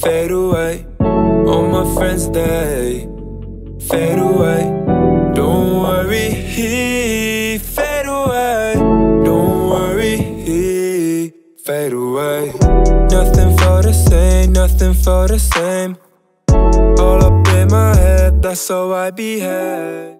fade away. All my friends, they fade away. Don't worry, he fade away. Don't worry, he fade away. Nothing for the same, nothing for the same. All up in my head, that's how I behave.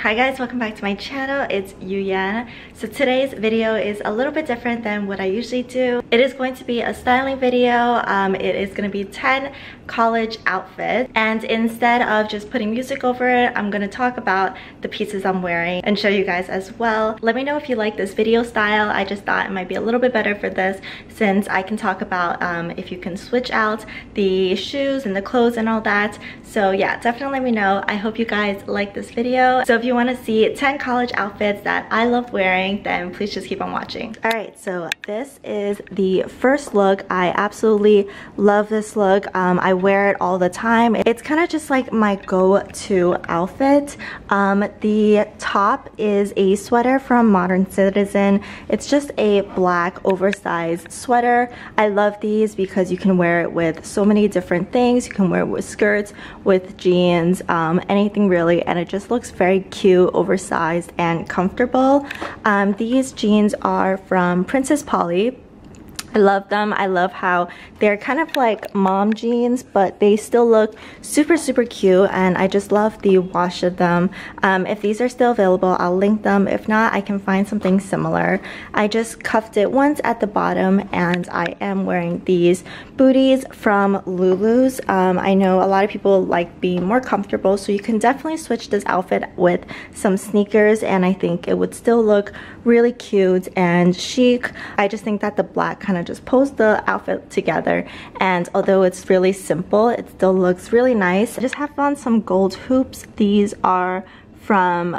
Hi guys, welcome back to my channel. It's Yuyan. So today's video is a little bit different than what I usually do. It is going to be a styling video. It is going to be 10 college outfits, and instead of just putting music over it, I'm going to talk about the pieces I'm wearing and show you guys as well. Let me know if you like this video style. I just thought it might be a little bit better for this, since I can talk about if you can switch out the shoes and the clothes and all that. So yeah, definitely let me know. I hope you guys like this video. So if you want to see 10 college outfits that I love wearing, then please just keep on watching. All right, so this is the first look. I absolutely love this look. I wear it all the time. It's kind of just like my go-to outfit. The top is a sweater from Modern Citizen. It's just a black oversized sweater. I love these because you can wear it with so many different things. You can wear it with skirts, with jeans, anything really, and it just looks very cute, oversized, and comfortable. These jeans are from Princess Polly. I love them. I love how they're kind of like mom jeans, but they still look super, super cute, and I just love the wash of them. If these are still available, I'll link them. If not, I can find something similar. I just cuffed it once at the bottom, and I am wearing these booties from Lulu's. I know a lot of people like being more comfortable, so you can definitely switch this outfit with some sneakers, and I think it would still look really cute and chic. I just think that the black kind of just pulls the outfit together, and although it's really simple, it still looks really nice. I just have on some gold hoops. These are from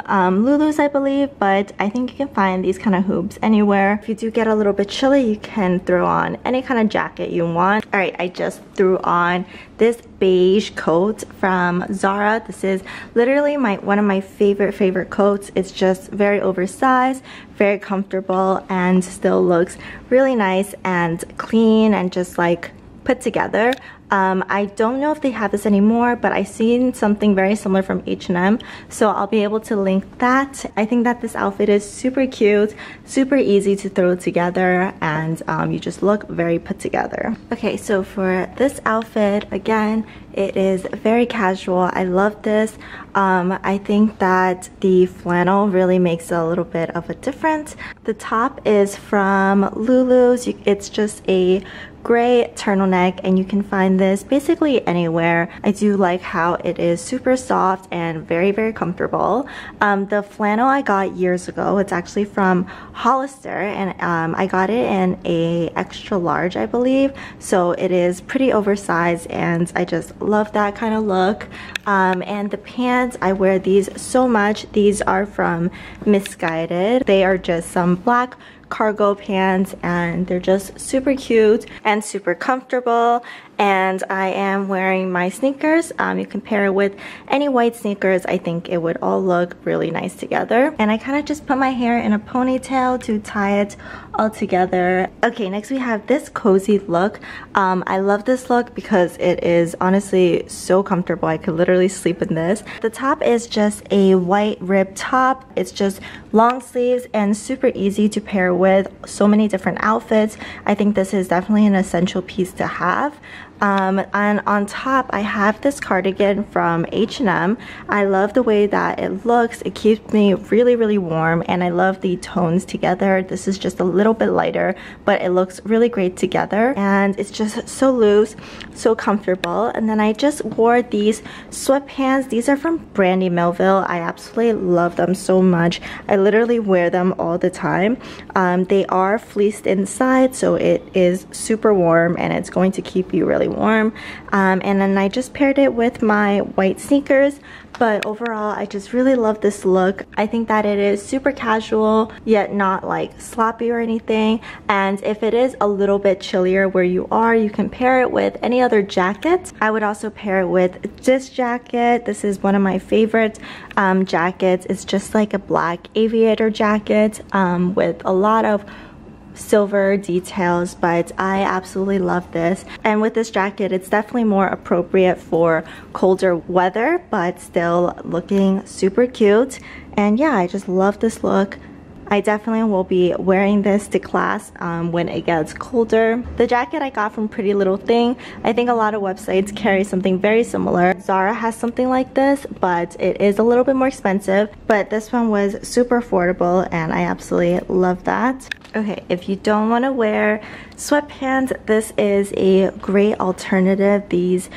Lulu's, I believe, but I think you can find these kind of hoops anywhere. If you do get a little bit chilly, you can throw on any kind of jacket you want. All right, I just threw on this beige coat from Zara. This is literally one of my favorite coats. It's just very oversized, very comfortable, and still looks really nice and clean and just like put together. I don't know if they have this anymore, but I've seen something very similar from H&M, so I'll be able to link that. I think that this outfit is super cute, super easy to throw together, and you just look very put together. Okay, so for this outfit, again, it is very casual. I love this. I think that the flannel really makes a little bit of a difference. The top is from Lulu's. It's just a gray turtleneck, and you can find this basically anywhere. I do like how it is super soft and very, very comfortable. The flannel I got years ago. It's actually from Hollister, and I got it in a extra large, I believe. So it is pretty oversized, and I just love that kind of look. And the pants, I wear these so much. These are from Missguided. They are just some black cargo pants, and they're just super cute and super comfortable. And I am wearing my sneakers. You can pair it with any white sneakers. I think it would all look really nice together. And I kind of just put my hair in a ponytail to tie it all together. Okay, next we have this cozy look. I love this look because it is honestly so comfortable. I could literally sleep in this. The top is just a white ribbed top. It's just long sleeves and super easy to pair with so many different outfits. I think this is definitely an essential piece to have. And on top, I have this cardigan from H&M. I love the way that it looks. It keeps me really, really warm, and I love the tones together. This is just a little bit lighter, but it looks really great together, and it's just so loose, so comfortable. And then I just wore these sweatpants. These are from Brandy Melville. I absolutely love them so much. I literally wear them all the time. They are fleeced inside, so it is super warm, and it's going to keep you really warm. And then I just paired it with my white sneakers. But overall, I just really love this look. I think that it is super casual, yet not like sloppy or anything. And if it is a little bit chillier where you are, you can pair it with any other jacket. I would also pair it with this jacket. This is one of my favorite jackets. It's just like a black aviator jacket with a lot of silver details, but I absolutely love this. And with this jacket, it's definitely more appropriate for colder weather, but still looking super cute. And yeah, I just love this look. I definitely will be wearing this to class when it gets colder. The jacket I got from Pretty Little Thing. I think a lot of websites carry something very similar. Zara has something like this, but it is a little bit more expensive. But this one was super affordable and I absolutely love that. Okay, if you don't want to wear sweatpants, this is a great alternative. These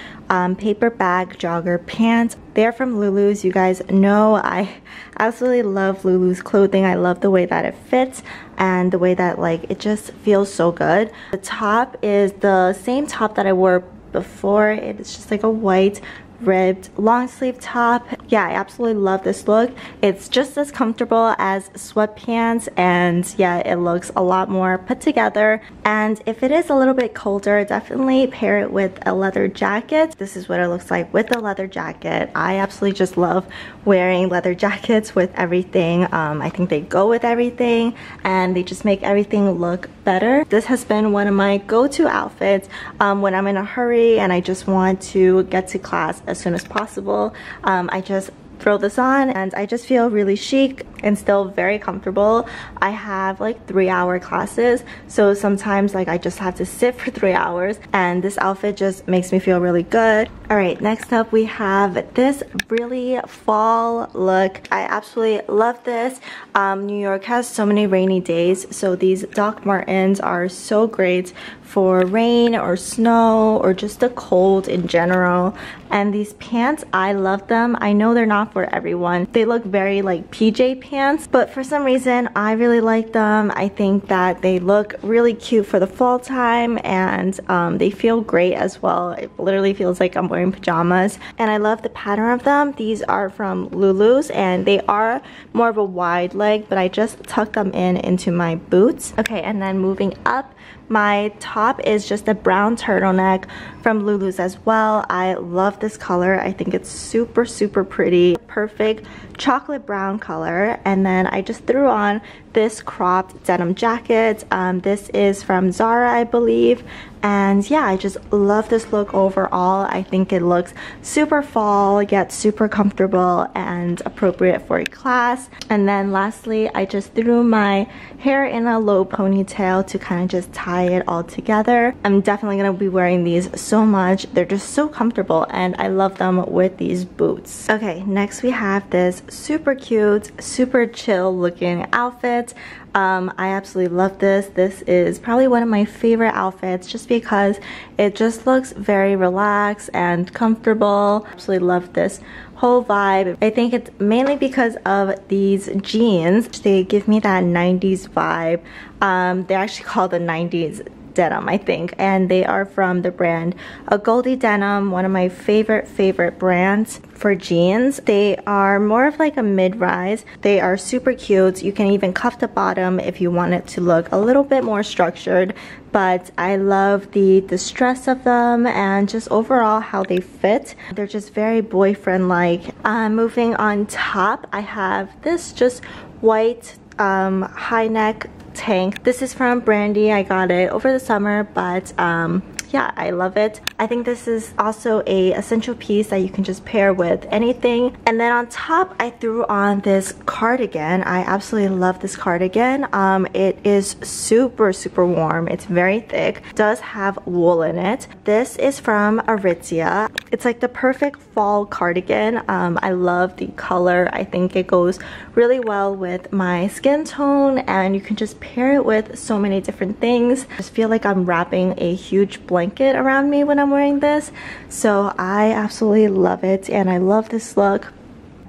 paper bag jogger pants. They're from Lulu's. You guys know I absolutely love Lulu's clothing. I love the way that it fits and the way that it just feels so good. The top is the same top that I wore before. It's just like a white ribbed long sleeve top. Yeah, I absolutely love this look. It's just as comfortable as sweatpants, and yeah, it looks a lot more put together. And if it is a little bit colder, definitely pair it with a leather jacket. This is what it looks like with a leather jacket. I absolutely just love wearing leather jackets with everything. I think they go with everything and they just make everything look better. This has been one of my go-to outfits when I'm in a hurry and I just want to get to class as soon as possible. I just throw this on and I just feel really chic and still very comfortable. I have like 3-hour classes, so sometimes I just have to sit for 3 hours, and this outfit just makes me feel really good. Alright, next up we have this really fall look. I absolutely love this. New York has so many rainy days, so these Doc Martens are so great for rain or snow or just the cold in general. And these pants, I love them. I know they're not for everyone. They look very like PJ pants, but for some reason I really like them. I think that they look really cute for the fall time, and they feel great as well. It literally feels like I'm wearing pajamas, and I love the pattern of them. These are from Lulu's and they are more of a wide leg, but I just tucked them in into my boots. Okay, and then moving up, my top is just a brown turtleneck from Lulu's as well. I love this color. I think it's super, super pretty. Perfect chocolate brown color. And then I just threw on this cropped denim jacket. This is from Zara, I believe. And yeah, I just love this look overall. I think it looks super fall, yet super comfortable and appropriate for a class. And then lastly, I just threw my hair in a low ponytail to kind of just tie it all together. I'm definitely gonna be wearing these so much. They're just so comfortable and I love them with these boots. Okay, next we have this super cute, super chill looking outfit. I absolutely love this. This is probably one of my favorite outfits just because it just looks very relaxed and comfortable. Absolutely love this whole vibe. I think it's mainly because of these jeans. They give me that 90s vibe. They're actually called the 90s denim, I think, and they are from the brand Agolde Denim, one of my favorite brands for jeans. They are more of like a mid-rise. They are super cute. You can even cuff the bottom if you want it to look a little bit more structured, but I love the distress of them and just overall how they fit. They're just very boyfriend-like. Moving on top, I have this just white high neck tank. This is from Brandy. I got it over the summer, but yeah, I love it. I think this is also an essential piece that you can just pair with anything. And then on top, I threw on this cardigan. I absolutely love this cardigan. It is super, super warm. It's very thick. It does have wool in it. This is from Aritzia. It's like the perfect fall cardigan. I love the color. I think it goes really well with my skin tone, and you can just pair it with so many different things. I just feel like I'm wrapping a huge blanket around me when I'm wearing this, so I absolutely love it and I love this look.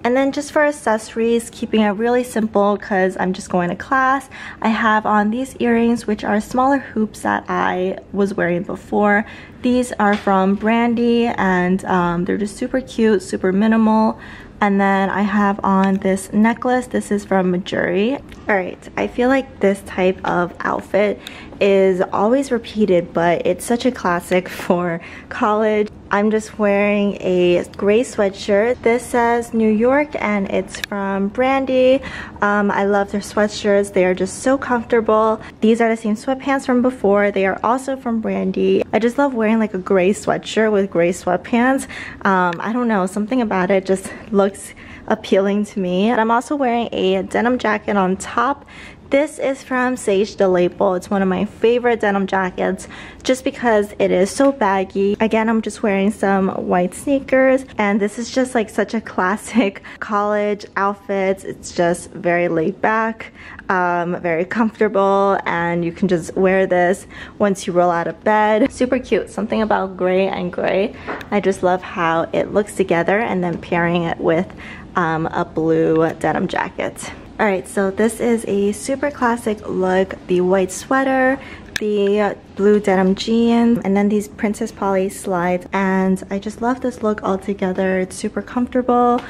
And then just for accessories, keeping it really simple because I'm just going to class, I have on these earrings, which are smaller hoops that I was wearing before. These are from Brandy, and they're just super cute, super minimal. And then I have on this necklace. This is from Majuri. Alright, I feel like this type of outfit is always repeated, but it's such a classic for college. I'm just wearing a gray sweatshirt. This says New York and it's from Brandy. I love their sweatshirts. They are just so comfortable. These are the same sweatpants from before. They are also from Brandy. I just love wearing like a gray sweatshirt with gray sweatpants. I don't know, something about it just looks appealing to me. And I'm also wearing a denim jacket on top. This is from Sage the Label. It's one of my favorite denim jackets just because it is so baggy. Again, I'm just wearing some white sneakers and this is just like such a classic college outfit. It's just very laid back, very comfortable, and you can just wear this once you roll out of bed. Super cute. Something about gray and gray. I just love how it looks together and then pairing it with a blue denim jacket. Alright, so this is a super classic look. The white sweater, the blue denim jeans, and then these Princess Polly slides. And I just love this look all together. It's super comfortable.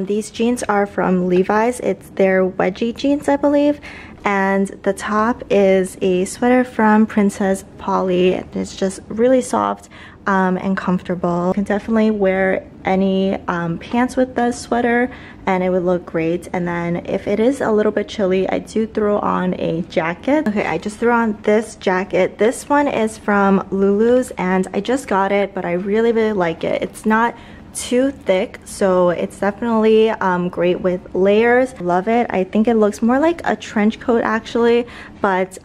These jeans are from Levi's. It's their wedgie jeans, I believe. And the top is a sweater from Princess Polly. It's just really soft and comfortable. You can definitely wear any pants with the sweater and it would look great. And then if it is a little bit chilly, I do throw on a jacket. Okay, I just threw on this jacket. This one is from Lulu's and I just got it, but I really, really like it. It's not too thick, so it's definitely great with layers. Love it. I think it looks more like a trench coat actually, but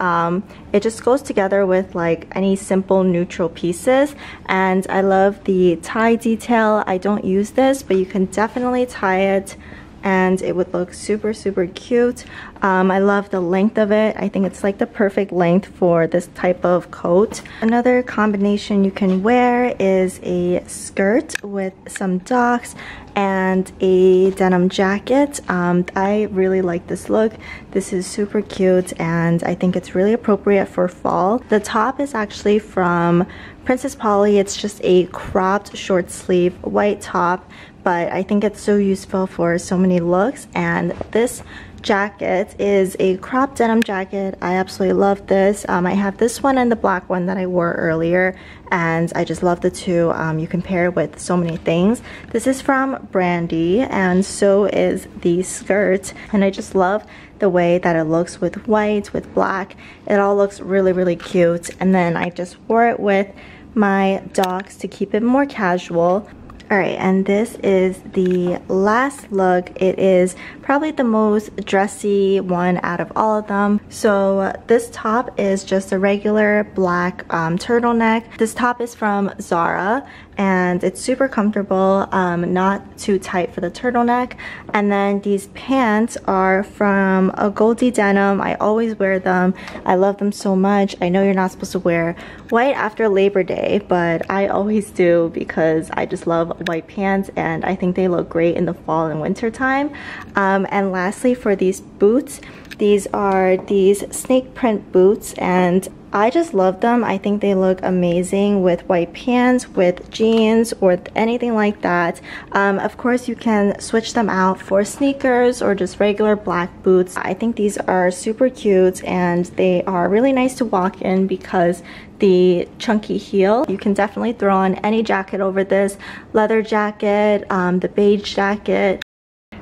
it just goes together with like any simple neutral pieces. And I love the tie detail. I don't use this, but you can definitely tie it and it would look super, super cute. I love the length of it. I think it's like the perfect length for this type of coat. Another combination you can wear is a skirt with some docks and a denim jacket. I really like this look. This is super cute and I think it's really appropriate for fall. The top is actually from Princess Polly. It's just a cropped short sleeve white top, but I think it's so useful for so many looks. And this jacket is a cropped denim jacket. I absolutely love this. I have this one and the black one that I wore earlier and I just love the two. You can pair it with so many things. This is from Brandy and so is the skirt, and I just love the way that it looks with white, with black. It all looks really, really cute. And then I just wore it with my docs to keep it more casual. Alright, and this is the last look. It is probably the most dressy one out of all of them. So this top is just a regular black turtleneck. This top is from Zara and it's super comfortable, not too tight for the turtleneck. And then these pants are from Agolde Denim. I always wear them. I love them so much. I know you're not supposed to wear white after Labor Day, but I always do because I just love white pants and I think they look great in the fall and winter time. And lastly, for these boots, these are these snake print boots and I just love them. I think they look amazing with white pants, with jeans, or anything like that. Of course, you can switch them out for sneakers or just regular black boots. I think these are super cute and they are really nice to walk in because the chunky heel. You can definitely throw on any jacket over this. Leather jacket, the beige jacket.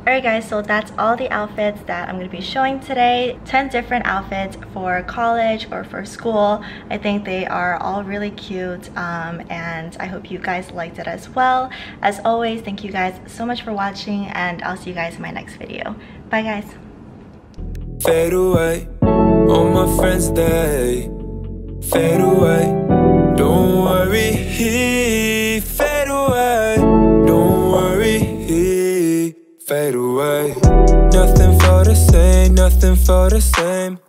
Alright guys, so that's all the outfits that I'm going to be showing today. 10 different outfits for college or for school. I think they are all really cute and I hope you guys liked it as well. As always, thank you guys so much for watching and I'll see you guys in my next video. Bye guys. Fade away, all my friends they fade away, don't worry, fade away, don't worry. Fade away. Nothing for the same, nothing for the same.